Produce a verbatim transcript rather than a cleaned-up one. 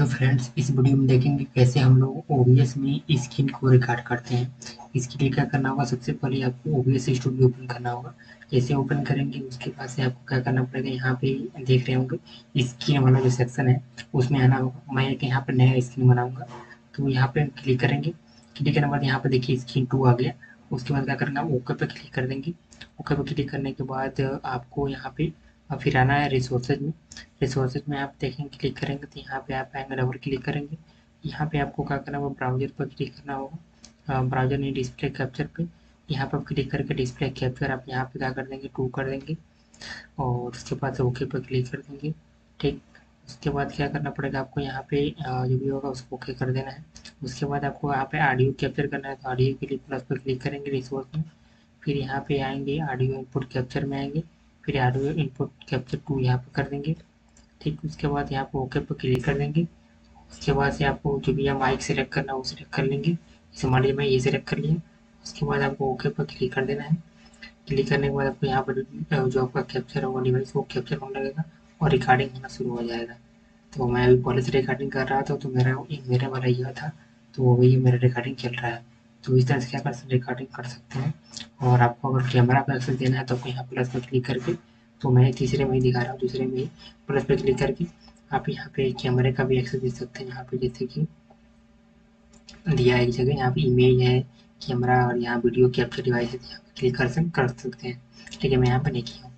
Hello friends, इस video में देखेंगे कैसे हम लोग ओबीएस में स्क्रीन को रिकॉर्ड करते हैं। इसके लिए क्या करना होगा, सबसे पहले आपको ओबीएस स्टूडियो ओपन करना होगा। जैसे ओपन करेंगे उसके बाद से आपको क्या करना पड़ेगा, यहाँ पे देख रहे होंगे स्क्रीन वाला जो सेक्शन है उसमें आना होगा। मैं एक यहाँ पर नया स्क्रीन बनाऊँगा तो यहाँ पर क्लिक करेंगे। क्लिक करने के बाद यहाँ पर देखिए स्क्रीन टू आ गया। उसके बाद क्या करेंगे, आप ओके पर क्लिक कर देंगे। ओके पर क्लिक करने के बाद आपको यहाँ पर और फिर आना है रिसोर्सेज में। रिसोर्सेज में आप देखेंगे, क्लिक करेंगे तो यहाँ पे आप आएंगे, डबल क्लिक करेंगे। यहाँ पे आपको क्या करना होगा, ब्राउज़र पर क्लिक करना होगा। ब्राउज़र नहीं, डिस्प्ले कैप्चर पे यहाँ पर क्लिक करके डिस्प्ले कैप्चर आप यहाँ पे क्या कर देंगे, टू कर देंगे और उसके बाद ओके पर क्लिक कर देंगे। ठीक, उसके बाद क्या करना पड़ेगा आपको, यहाँ पे जो भी होगा उसको ओके कर देना है। उसके बाद आपको यहाँ पे ऑडियो कैप्चर करना है, तो ऑडियो के लिए प्लस पर क्लिक करेंगे रिसोर्स में। फिर यहाँ पे आएंगे ऑडियो इनपुट कैप्चर में आएंगे, फिर ऑडियो इनपुट कैप्चर टू यहाँ पर कर देंगे। ठीक, उसके बाद यहाँ पर ओके पर क्लिक कर देंगे। उसके बाद से आपको जो भी माइक सेलेक्ट करना है वो सेलेक्ट कर लेंगे। जैसे मान लीजिए मैं ये सेलेक्ट कर लिया। उसके बाद आपको ओके पर क्लिक कर देना है। क्लिक करने के बाद आपको यहाँ पर जो आपका कैप्चर होगा डिवाइस वो कैप्चर होने लगेगा और रिकॉर्डिंग होना शुरू हो जाएगा। तो मैं अभी पहले से रिकॉर्डिंग कर रहा था तो मेरा मेरा वाला यह था, तो वही मेरा रिकॉर्डिंग चल रहा है। तो इस तरह से क्या कर रिकॉर्डिंग कर सकते हैं। और आपको अगर कैमरा पर एक्सेस देना है तो आपको यहाँ प्लस पर क्लिक करके, तो मैं तीसरे में ही दिखा रहा हूँ, दूसरे में ही प्लस पर क्लिक करके आप यहाँ पे कैमरे का भी एक्सेस दे सकते हैं। यहाँ पे जैसे कि दिया एक जगह, यहाँ पे इमेज है, कैमरा और यहाँ वीडियो कैप्चर डिवाइस है, यहाँ पर क्लिक कर सकते हैं। ठीक है, मैं यहाँ पर नहीं किया।